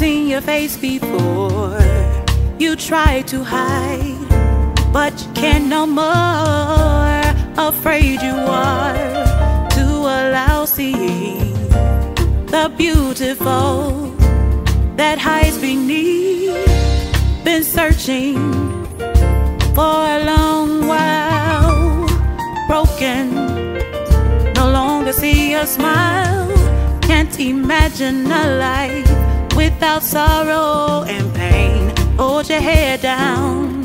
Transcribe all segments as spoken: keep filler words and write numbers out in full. seen your face before. You try to hide, but you can't no more. Afraid you are to allow seeing the beautiful that hides beneath. Been searching for a long while, broken, no longer see a smile. Can't imagine a life without sorrow and pain. Hold your head down,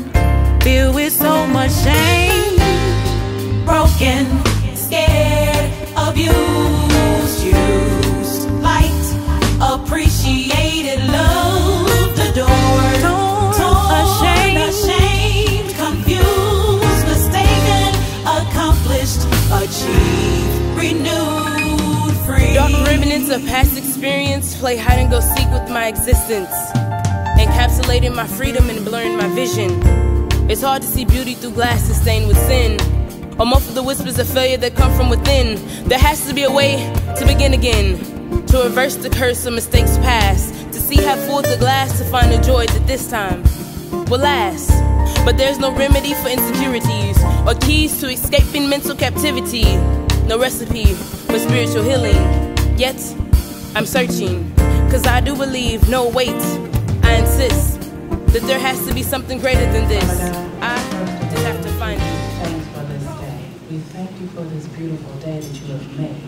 filled with so much shame. Broken, scared, abused, used, liked, appreciated, loved, adored, torn, torn ashamed, ashamed, confused, mistaken, accomplished, achieved, renewed, free. Dark remnants of past experience play hide and go seek with my existence, encapsulating my freedom and blurring my vision. It's hard to see beauty through glasses stained with sin, or most of the whispers of failure that come from within. There has to be a way to begin again, to reverse the curse of mistakes past, to see how full the glass, to find the joy that this time will last. But there's no remedy for insecurities, or keys to escaping mental captivity, no recipe for spiritual healing. Yet, I'm searching, cause I do believe, no wait, I insist, that there has to be something greater than this. I just have to find it. We thank you for this beautiful day that you have made.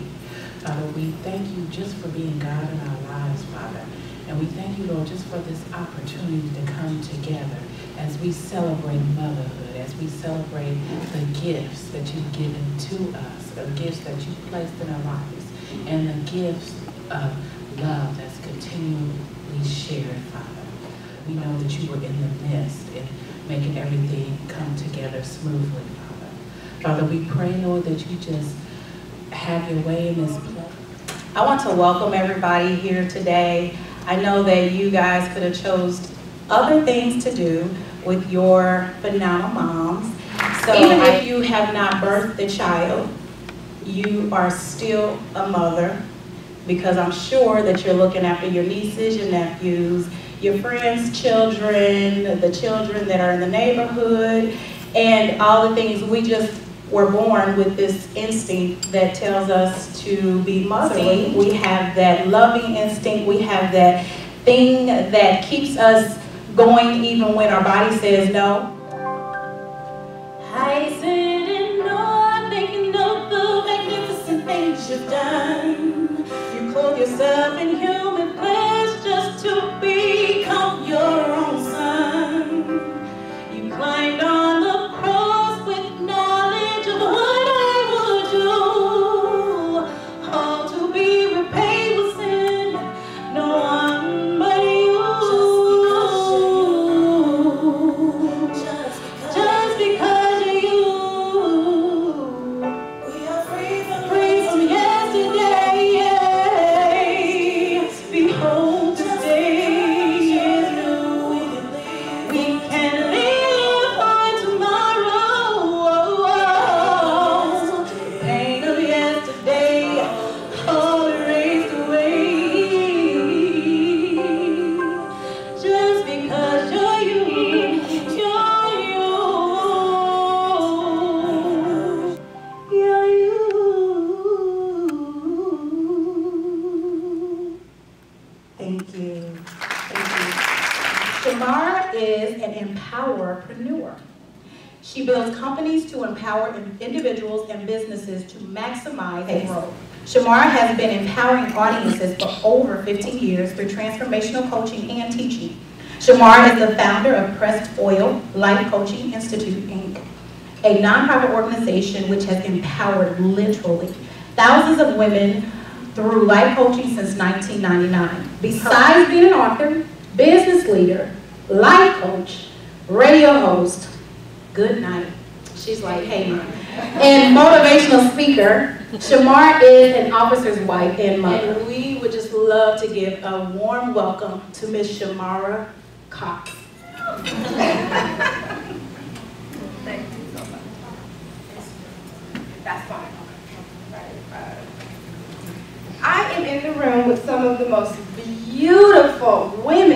Father, we thank you just for being God in our lives, Father. And we thank you, Lord, just for this opportunity to come together as we celebrate motherhood, as we celebrate the gifts that you've given to us, the gifts that you've placed in our lives, and the gifts of love that's continually shared, Father. We know that you were in the midst in making everything come together smoothly, Father. Father, we pray, Lord, that you just have your way in this place. I want to welcome everybody here today. I know that you guys could have chose other things to do with your phenomenal moms. So even if you have not birthed a child, you are still a mother, because I'm sure that you're looking after your nieces, your nephews, your friends' children, the children that are in the neighborhood, and all the things. We just were born with this instinct that tells us to be mothering. We have that loving instinct. We have that thing that keeps us going even when our body says no. I didn't know, thinking of the magnificent things you've done. You clothe yourself in human flesh just to become your own son. You climbed on the individuals and businesses to maximize their growth. Shamara has been empowering audiences for over fifteen years through transformational coaching and teaching. Shamara is the founder of Pressed Oil Life Coaching Institute, Incorporated, a nonprofit organization which has empowered literally thousands of women through life coaching since nineteen ninety-nine. Besides being an author, business leader, life coach, radio host, good night. She's like, hey, mom. And motivational speaker, Shamara is an officer's wife and mother. And we would just love to give a warm welcome to Miss Shamara Cox. Thank you so much. That's fine. I am in the room with some of the most beautiful women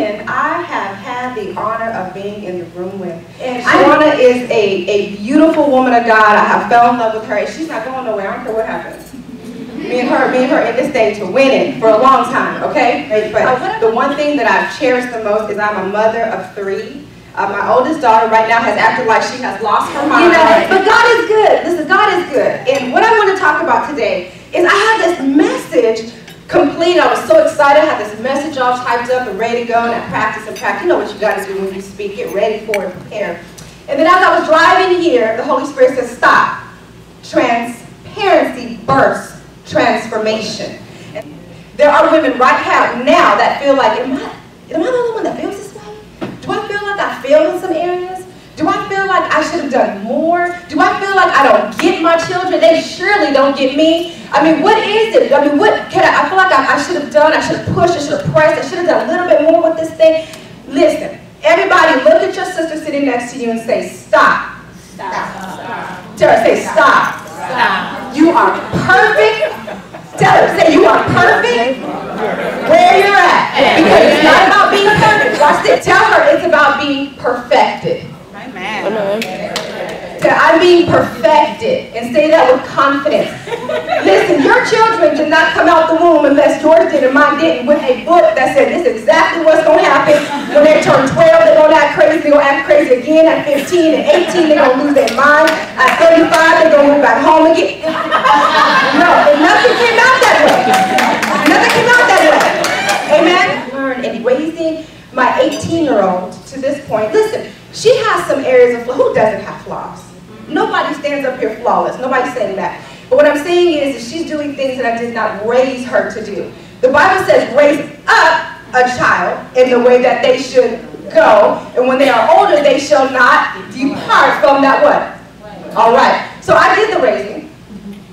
the honor of being in the room with. And Schawayna is a, a beautiful woman of God. I have fell in love with her, and she's not going nowhere. I don't care what happens. Me and her, me and her in this day to win it for a long time, okay? But the one thing that I've cherished the most is I'm a mother of three. Uh, my oldest daughter right now has acted like she has lost her mind. You know, but God is good. Listen, God is good. And what I want to talk about today is I have this message complete. I was so excited. I had this message all typed up and ready to go, and I practiced and practiced. You know what you got to do when you speak. Get ready for it, prepare. And then as I was driving here, the Holy Spirit says, stop. Transparency bursts transformation. And there are women right now that feel like, am I, am I the only one that feels this way? Do I feel like I failed in some areas? Do I feel like I should have done more? Do I feel like I don't get my children? They surely don't get me. I mean, what is it? I mean, what can I, I feel like I, I should have done, I should have pushed, I should have pressed, I should have done a little bit more with this thing. Listen, everybody look at your sister sitting next to you and say, stop. Stop. Stop. Stop. Tell her, say, stop. Stop. You are perfect. Tell her, say, you are perfect where you're at. Because it's not about being perfect. Watch this. Tell her it's about being perfected. Amen. I'm being perfected. And say that with confidence. Listen, your children did not come out the womb unless yours did and mine didn't with a book that said this is exactly what's going to happen. When they turn twelve, they're going to act crazy. They're going to act crazy again. At fifteen and eighteen, they're going to lose their mind. At thirty-five, they're going to move back home again. No, and nothing came out that way. Nothing came out that way. Amen? And raising my eighteen-year-old to this point, listen, she has some areas of flaw. Who doesn't have flaws? Nobody stands up here flawless. Nobody's saying that. But what I'm saying is that she's doing things that I did not raise her to do. The Bible says raise up a child in the way that they should go. And when they are older, they shall not depart from that what? All right. So I did the raising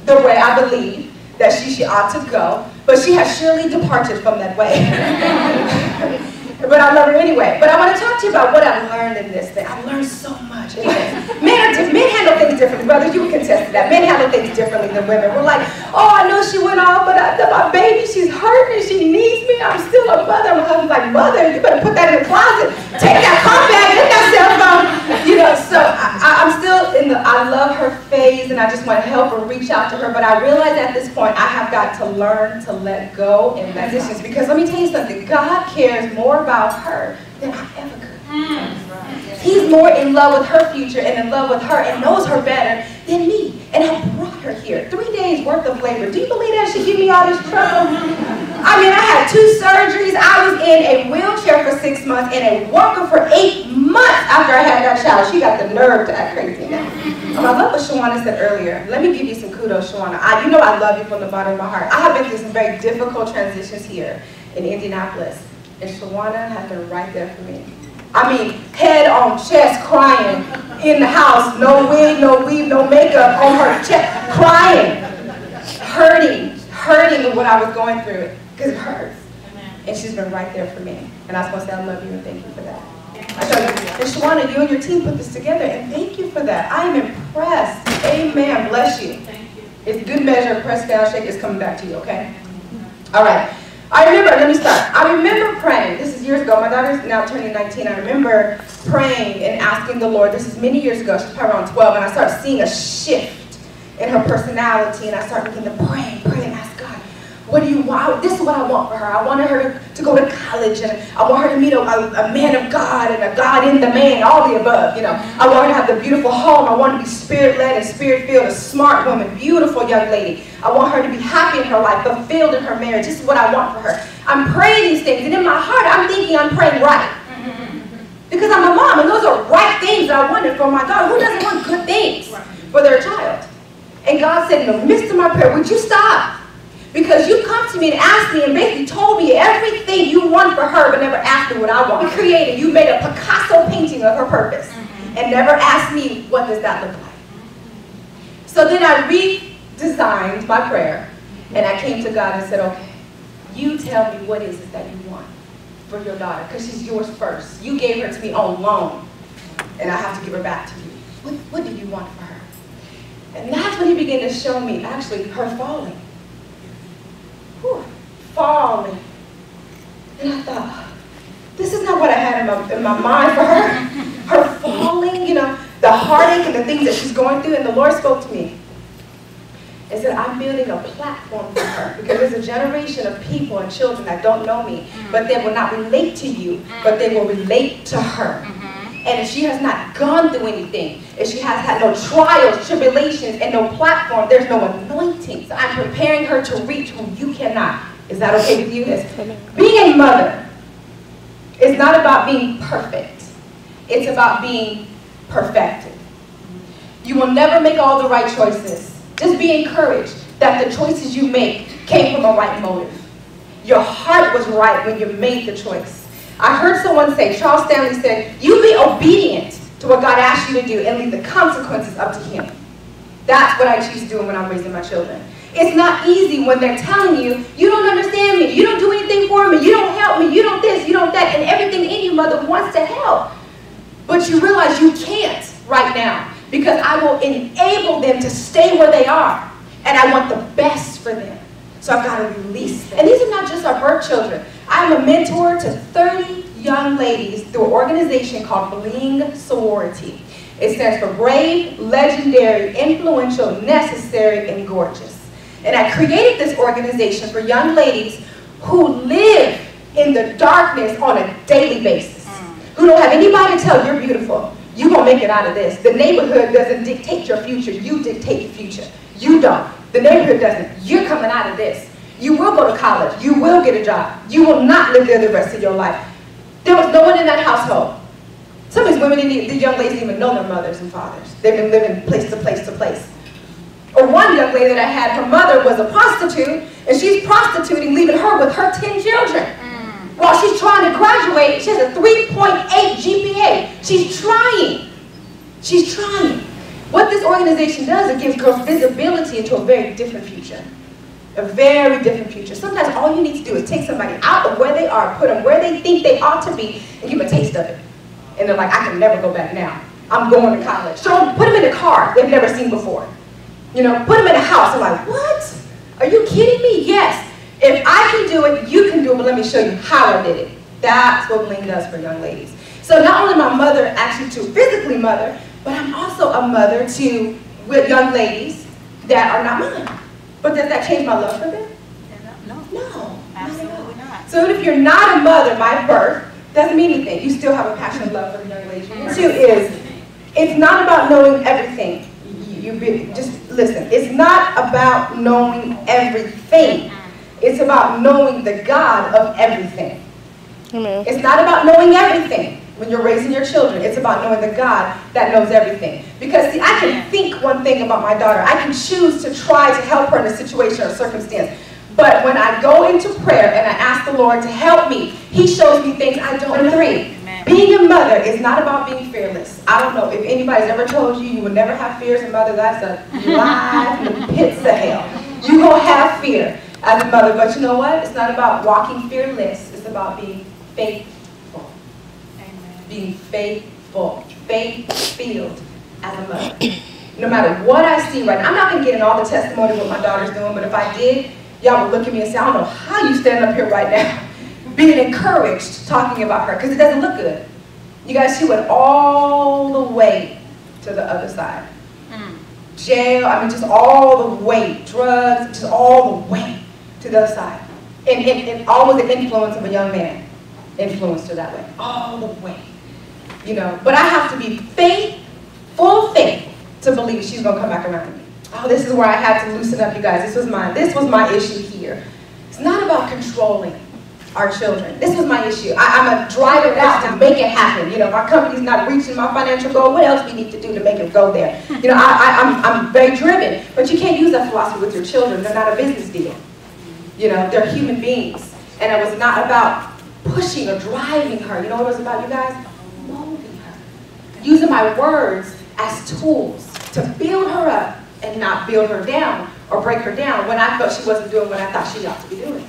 the way I believe that she, she ought to go. But she has surely departed from that way. But I love her anyway. But I want to talk to you about what I've learned in this thing. I've learned so much. men, are men handle things differently. Brothers, you would contest to that. Men handle things differently than women. We're like, oh, I know she went off, but I, my baby, she's hurting. She needs me. I'm still a mother. My husband's like, mother, you better put that in the closet. Take that car bag. Take that cell phone. You know, so I, I'm still in the I love her phase, and I just want to help her, reach out to her. But I realize at this point, I have got to learn to let go in transitions. Because let me tell you something. God cares more about about her than I ever could. He's more in love with her future and in love with her and knows her better than me. And I brought her here. Three days worth of labor. Do you believe that she gave me all this trouble? I mean, I had two surgeries. I was in a wheelchair for six months and a walker for eight months after I had that child. She got the nerve to act crazy now. Um, I love what Schawayna said earlier. Let me give you some kudos, Schawayna. I, you know I love you from the bottom of my heart. I have been through some very difficult transitions here in Indianapolis. And Schawayna had been right there for me. I mean, head on chest, crying in the house, no wig, no weave, no makeup, on her chest, crying, hurting, hurting with what I was going through, because it hurts. And she's been right there for me. And I just want to say I love you and thank you for that. And Schawayna, you and your team put this together, and thank you for that. I am impressed. Amen. Bless you. Thank you. It's good measure, press down, shake, it's coming back to you, okay? All right. I remember, let me start. I remember praying, this is years ago, my daughter's now turning nineteen, I remember praying and asking the Lord, this is many years ago, she's probably around twelve, and I started seeing a shift in her personality, and I started beginning to pray, pray and ask God, what do you want? This is what I want for her. I wanted her to go to college, and I want her to meet a, a, a man of God, and a God in the man, all the above, you know. I want her to have the beautiful home. I want her to be spirit-led and spirit-filled, a smart woman, beautiful young lady. I want her to be happy in her life, fulfilled in her marriage. This is what I want for her. I'm praying these things, and in my heart, I'm thinking I'm praying right. Because I'm a mom, and those are right things that I wanted for my daughter. Who doesn't want good things for their child? And God said, in the midst of my prayer, would you stop? Because you come to me and asked me and basically told me everything you want for her, but never asked me what I want. You created, you made a Picasso painting of her purpose, mm-hmm. and never asked me, what does that look like? So then I redesigned my prayer, and I came to God and said, okay, you tell me what is it that you want for your daughter, because she's yours first. You gave her to me on loan, and I have to give her back to you. What, what do you want for her? And that's when he began to show me, actually, her falling. Whew, falling. And I thought, this is not what I had in my, in my mind for her, her falling, you know, the heartache and the things that she's going through. And the Lord spoke to me and said, I'm building a platform for her, because there's a generation of people and children that don't know me, but they will not relate to you, but they will relate to her. And if she has not gone through anything, if she has had no trials, tribulations, and no platform, there's no anointing. So I'm preparing her to reach whom you cannot. Is that okay with you? Yes. Being a mother is not about being perfect. It's about being perfected. You will never make all the right choices. Just be encouraged that the choices you make came from a right motive. Your heart was right when you made the choice. I heard someone say, Charles Stanley said, you be obedient to what God asked you to do and leave the consequences up to him. That's what I choose doing when I'm raising my children. It's not easy when they're telling you, you don't understand me, you don't do anything for me, you don't help me, you don't this, you don't that, and everything in you, mother, wants to help. But you realize you can't right now, because I will enable them to stay where they are, and I want the best for them. So I've got to release them. And these are not just our birth children. I'm a mentor to thirty young ladies through an organization called Bling Sorority. It stands for Brave, Legendary, Influential, Necessary, and Gorgeous. And I created this organization for young ladies who live in the darkness on a daily basis, who don't have anybody to tell you're beautiful. You're going to make it out of this. The neighborhood doesn't dictate your future. You dictate your future. You don't. The neighborhood doesn't. You're coming out of this. You will go to college. You will get a job. You will not live there the rest of your life. There was no one in that household. Some of these women, the young ladies, didn't even know their mothers and fathers. They've been living place to place to place. Or one young lady that I had, her mother was a prostitute, and she's prostituting, leaving her with her ten children. Mm. While she's trying to graduate, she has a three point eight G P A. She's trying. She's trying. What this organization does, it gives girls visibility into a very different future. A very different future. Sometimes all you need to do is take somebody out of where they are, put them where they think they ought to be, and give them a taste of it. And they're like, I can never go back now. I'm going to college. So put them in a car they've never seen before. You know, put them in a house. I'm like, what? Are you kidding me? Yes. If I can do it, you can do it, but let me show you how I did it. That's what Bling does for young ladies. So not only my mother, actually to physically mother, but I'm also a mother to young ladies that are not mine. But does that change my love for them? No. No. Absolutely not. So if you're not a mother by birth, doesn't mean anything. You still have a passionate love for the young ladies. Mm-hmm. Two is, it's not about knowing everything. You just listen. It's not about knowing everything. It's about knowing the God of everything. Mm-hmm. It's not about knowing everything when you're raising your children. It's about knowing the God that knows everything. Because see, I can think one thing about my daughter. I can choose to try to help her in a situation or circumstance. But when I go into prayer and I ask the Lord to help me, He shows me things I don't know. Being a mother is not about being fearless. I don't know if anybody's ever told you you will never have fears as a mother. That's a lie from the pits of hell. You will have fear as a mother, but you know what? It's not about walking fearless. It's about being faithful. Amen. Being faithful, faith-filled as a mother. No matter what I see right now, I'm not going to get in all the testimony of what my daughter's doing, but if I did, y'all would look at me and say, I don't know how you stand up here right now, being encouraged talking about her, because it doesn't look good. You guys, she went all the way to the other side. Mm. Jail, I mean, just all the way. Drugs, just all the way to the other side. And, and, and always the influence of a young man influenced her that way. All the way. You know, but I have to be faith, full faith, to believe she's going to come back around to me. Oh, this is where I had to loosen up, you guys. This was my, this was my issue here. It's not about controlling our children. This was my issue. I, I'm a drive it out to make it happen. You know, if our company's not reaching my financial goal, what else we need to do to make it go there? You know, I, I, I'm, I'm very driven, but you can't use that philosophy with your children. They're not a business deal. You know, they're human beings. And it was not about pushing or driving her. You know what it was about, you guys? Molding her. Using my words as tools to build her up and not build her down or break her down when I felt she wasn't doing what I thought she ought to be doing.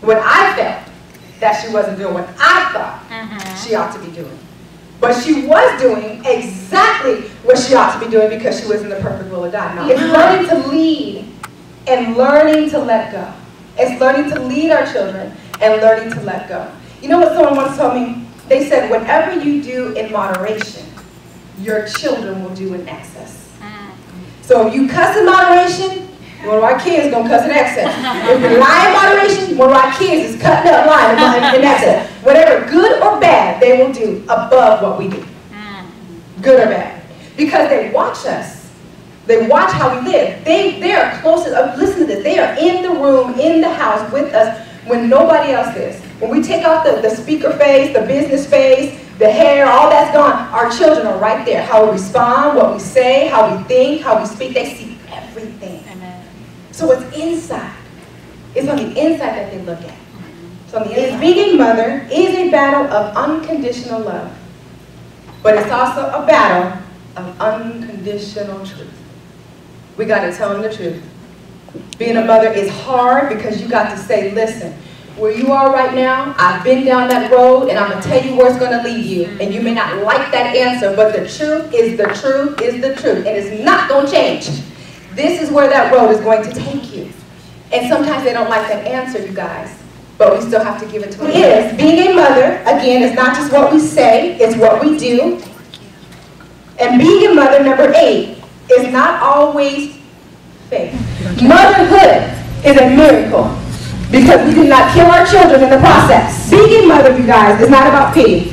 When I felt that she wasn't doing what I thought mm-hmm. she ought to be doing. But she was doing exactly what she ought to be doing because she was in the perfect will of God. Now, it's learning to lead and learning to let go. It's learning to lead our children and learning to let go. You know what someone once told me? They said, whatever you do in moderation, your children will do in excess. So if you cuss in moderation, one of our kids is going to cuss in excess. If you lie in moderation, one of our kids is cutting up, lying in excess. Whatever good or bad they will do above what we do. Good or bad. Because they watch us. They watch how we live. They, they are closest, uh, listen to this, they are in the room, in the house with us when nobody else is. When we take off the, the speaker face, the business face, the hair, all that's gone, our children are right there. How we respond, what we say, how we think, how we speak, they see everything. Amen. So it's inside. It's on the inside that they look at. So on the inside. Being a mother is a battle of unconditional love, but it's also a battle of unconditional truth. We got to tell them the truth. Being a mother is hard because you got to say, listen, where you are right now, I've been down that road, and I'm going to tell you where it's going to lead you. And you may not like that answer, but the truth is the truth is the truth. And it's not going to change. This is where that road is going to take you. And sometimes they don't like that answer, you guys. But we still have to give it to them. Yes, being a mother, again, it's not just what we say, it's what we do. And being a mother, number eight, is not always faith. Motherhood is a miracle, because we did not kill our children in the process. Being a mother, you guys, is not about pity.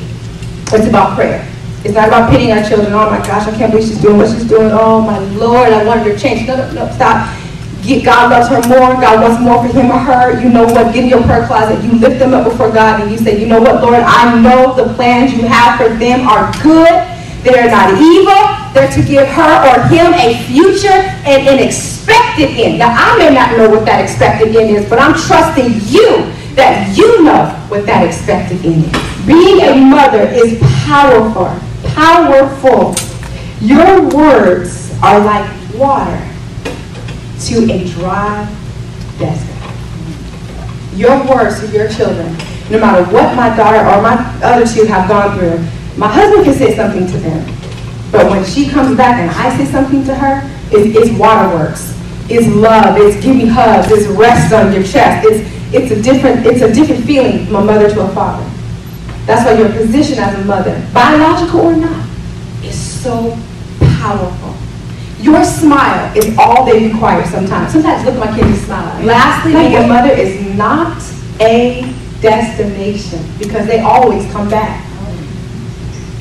It's about prayer. It's not about pitying our children. Oh my gosh, I can't believe she's doing what she's doing. Oh my Lord, I want her to change. No, no, no, stop. God loves her more. God wants more for him or her. You know what? Get in your prayer closet. You lift them up before God and you say, you know what, Lord, I know the plans you have for them are good. They're not evil. They're to give her or him a future and an expected end. Now, I may not know what that expected end is, but I'm trusting you that you know what that expected end is. Being a mother is powerful. Powerful. Your words are like water to a dry desert. Your words to your children, no matter what my daughter or my other two have gone through, my husband can say something to them, but when she comes back and I say something to her, it's, it's waterworks, it's love, it's give me hugs, it's rest on your chest, it's it's a different it's a different feeling from a mother to a father. That's why your position as a mother, biological or not, is so powerful. Your smile is all they require sometimes. Sometimes look at my kids and smile. Lastly, being a mother is not a destination, because they always come back.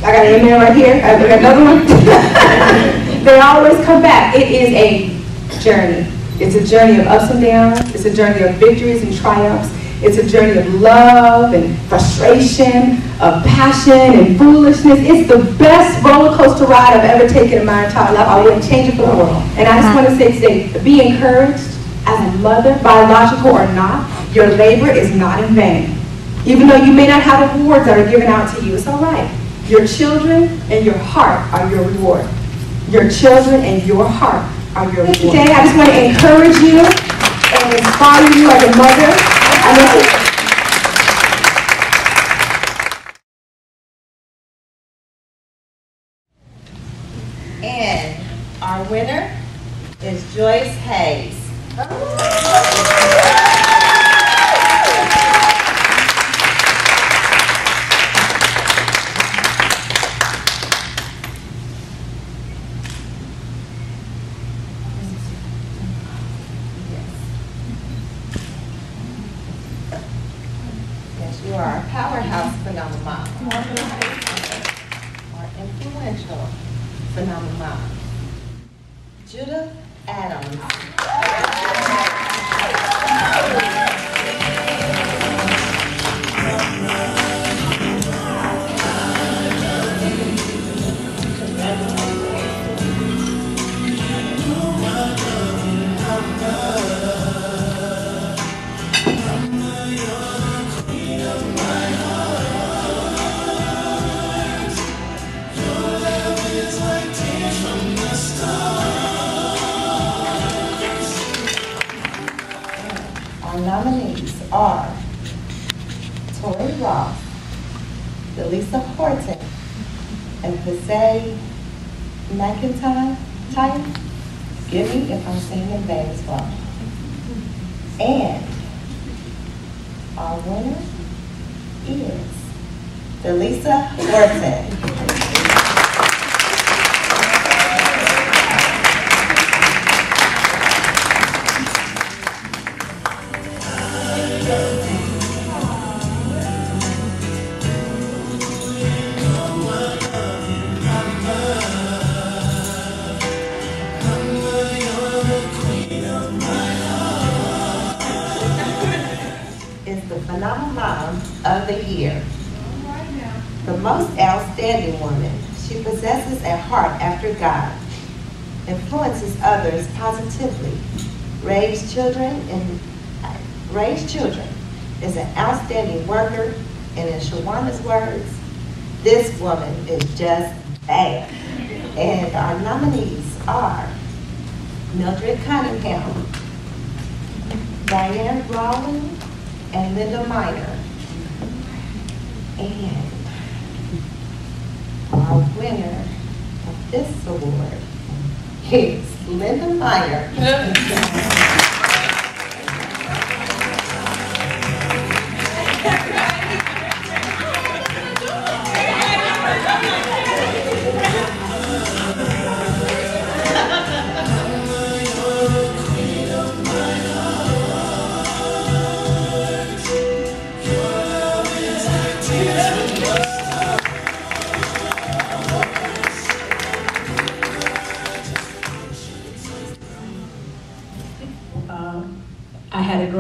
I got an email right here. I got another one. They always come back. It is a journey. It's a journey of ups and downs. It's a journey of victories and triumphs. It's a journey of love and frustration, of passion and foolishness. It's the best roller coaster ride I've ever taken in my entire life. I wouldn't change it for the world. And I just want to say today, be encouraged as a mother, biological or not. Your labor is not in vain. Even though you may not have awards that are given out to you, it's all right. Your children and your heart are your reward. Your children and your heart are your reward. Today, I just want to encourage you and inspire you as a mother. I and our winner is Joyce Hayes. Judith Adams. Delisa Wharton and Posey McIntosh. Give me if I'm saying their names wrong. And our winner is Delisa Wharton. Of the year. The most outstanding woman, she possesses a heart after God, influences others positively, raises children, and raise children, is an outstanding worker, and in Schawayna's words, this woman is just bad. And our nominees are Mildred Cunningham, Diane Rawling, and Linda Meyer. And our winner of this award is Linda Meyer.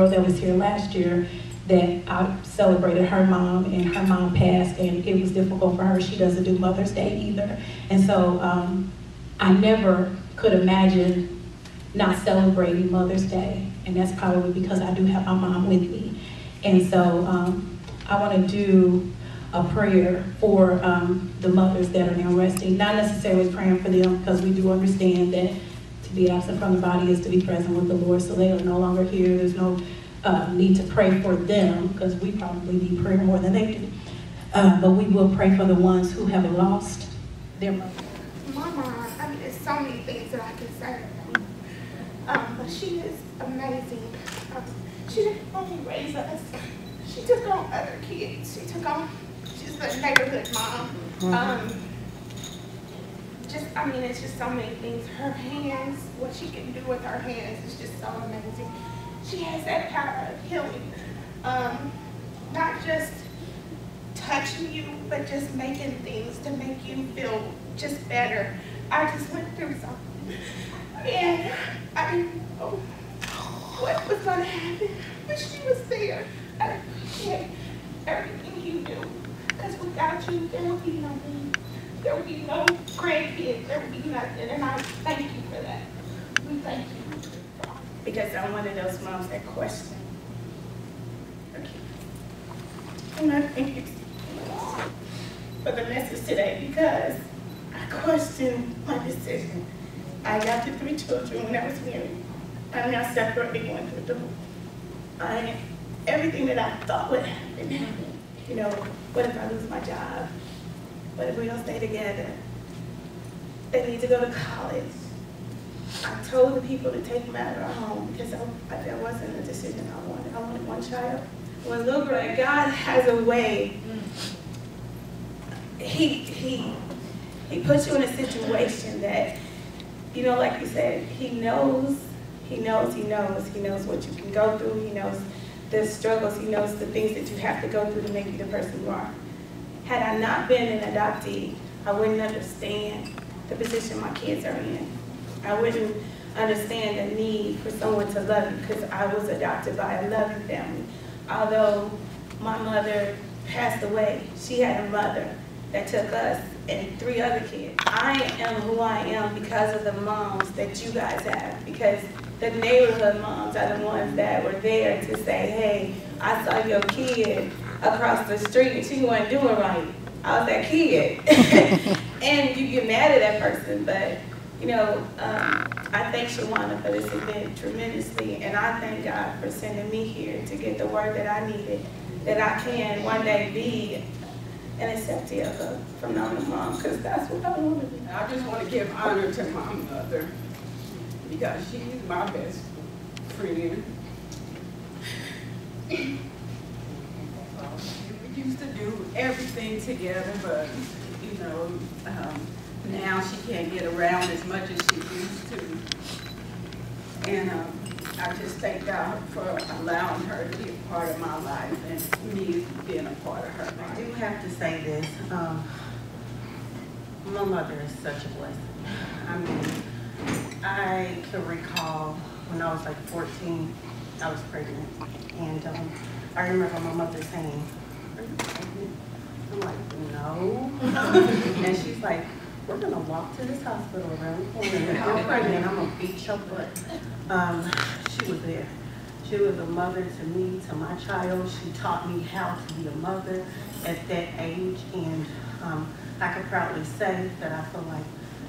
That was here last year that I celebrated her mom, and her mom passed, and it was difficult for her. She doesn't do Mother's Day either, and so um, I never could imagine not celebrating Mother's Day, and that's probably because I do have my mom with me. And so um, I want to do a prayer for um, the mothers that are now resting, not necessarily praying for them, because we do understand that be absent from the body is to be present with the Lord, so they are no longer here. There's no uh, need to pray for them, because we probably need prayer more than they do. Uh, but we will pray for the ones who have lost their mother. Mama, I mean, there's so many things that I can say about her. Um, but she is amazing. Um, she didn't only raise us. She took on other kids. She took on, she's the neighborhood mom. Mm-hmm. um, Just, I mean, it's just so many things. Her hands, what she can do with her hands is just so amazing. She has that power of healing. Um, not just touching you, but just making things to make you feel just better. I just went through something. And I didn't know what was going to happen, but she was there. I appreciate everything you do, because without you, there would be no me. There would be no grandkids, there would be nothing, and I thank you for that. We thank you. Because I'm one of those moms that question. Okay. I'm not thanking for the message today, because I question my decision. I adopted three children when I was married. I'm now separated, going through a divorce. I, everything that I thought would happen, you know, what if I lose my job? But if we don't stay together, they need to go to college. I told the people to take them out of our home, because I, I, that wasn't a decision I wanted. I wanted one child. Well, look, right, God has a way. He, he, he puts you in a situation that, you know, like you said, he knows, he knows, he knows, he knows what you can go through. He knows the struggles. He knows the things that you have to go through to make you the person you are. Had I not been an adoptee, I wouldn't understand the position my kids are in. I wouldn't understand the need for someone to love you, because I was adopted by a loving family. Although my mother passed away, she had a mother that took us and three other kids. I am who I am because of the moms that you guys have, because the neighborhood moms are the ones that were there to say, hey, I saw your kid across the street and she wasn't doing right. I was that kid. And you get mad at that person, but you know, um, I thank Schawayna for this event tremendously, and I thank God for sending me here to get the word that I needed, that I can one day be an acceptee of a phenomenal mom, because that's what I want to be. I just want to give honor to my mother, because she's my best friend. You used to do everything together, but you know, um, now she can't get around as much as she used to. And um, I just thank God for allowing her to be a part of my life and me being a part of her life. I do have to say this. Um, my mother is such a blessing. I mean, I can recall when I was like fourteen, I was pregnant. And um, I remember my mother saying, "Are you pregnant?" I'm like, "No." And she's like, "We're going to walk to this hospital around the corner. If you're pregnant, I'm going to beat your butt." Um, she was there. She was a mother to me, to my child. She taught me how to be a mother at that age. And um, I can proudly say that I feel like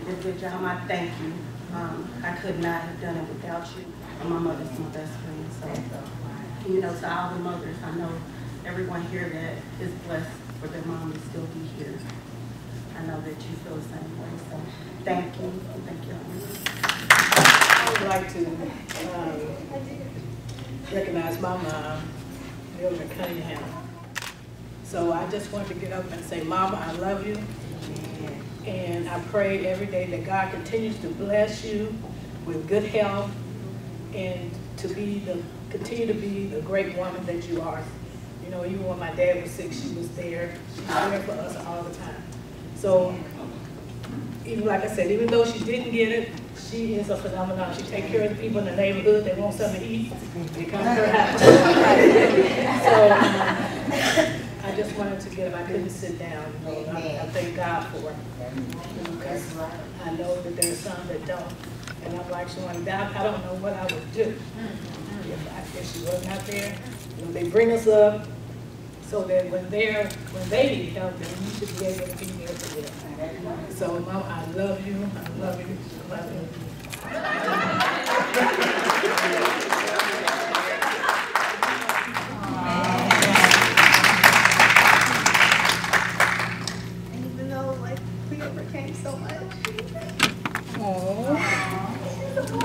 it's a good job. I thank you. Um, I could not have done it without you. And my mother's my best friend. So, you know, to all the mothers, I know everyone here that is blessed for their mom to still be here. I know that you feel the same way. So, thank you. Thank you. I would like to um, recognize my mom, Mildred Cunningham. So I just want to get up and say, "Mama, I love you." And I pray every day that God continues to bless you with good health and to be the, continue to be the great woman that you are. You know, even when my dad was sick, she was there. She was there for us all the time. So, even like I said, even though she didn't get it, she is a phenomenon. She takes care of the people in the neighborhood. They want something to eat. They come to her house. So, um, I just wanted to get up. I couldn't sit down. You know, and I, I thank God for it. Because I know that there's some that don't. And I'm like, Schawayna, I don't know what I would do if, I, if she was not there. You know, they bring us up so that when they're when they need help, then you should be able to be there for them. So, Mom, I love you. I love you. I love you. I love you. My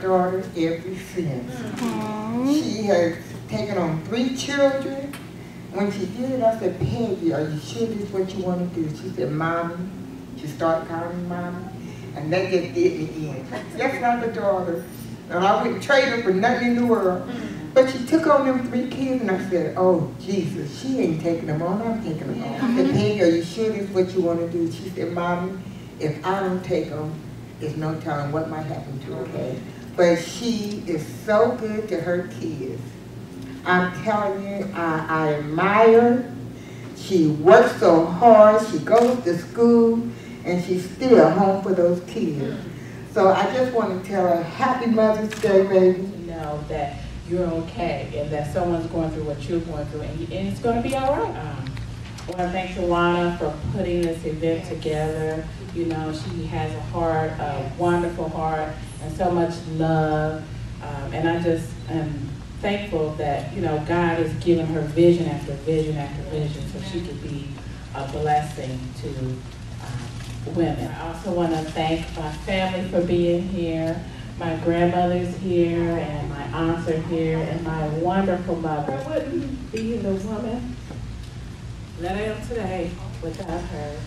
daughter ever since. Aww. She has taken on three children. When she did it, I said, "Peggy, are you sure this is what you want to do?" She said, "Mommy." She started calling me Mommy, and that just did me in. That's not a daughter, and I wouldn't trade her for nothing in the world. But she took on them three kids, and I said, "Oh, Jesus, she ain't taking them on, I'm taking them on." I said, "Peggy, are you sure this is what you want to do?" She said, "Mommy, if I don't take them, there's no telling what might happen to her." But she is so good to her kids. I'm telling you, I, I admire. She works so hard. She goes to school, and she's still home for those kids. So I just want to tell her, happy Mother's Day, baby. You know that you're okay, and that someone's going through what you're going through, and, you, and it's going to be all right. Um, I want to thank Schawayna for putting this event together. You know, she has a heart, a wonderful heart, and so much love. Um, and I just am thankful that, you know, God has given her vision after vision after vision so she could be a blessing to um, women. I also want to thank my family for being here. My grandmother's here, and my aunts are here, and my wonderful mother. I wouldn't be the woman that I am today without her.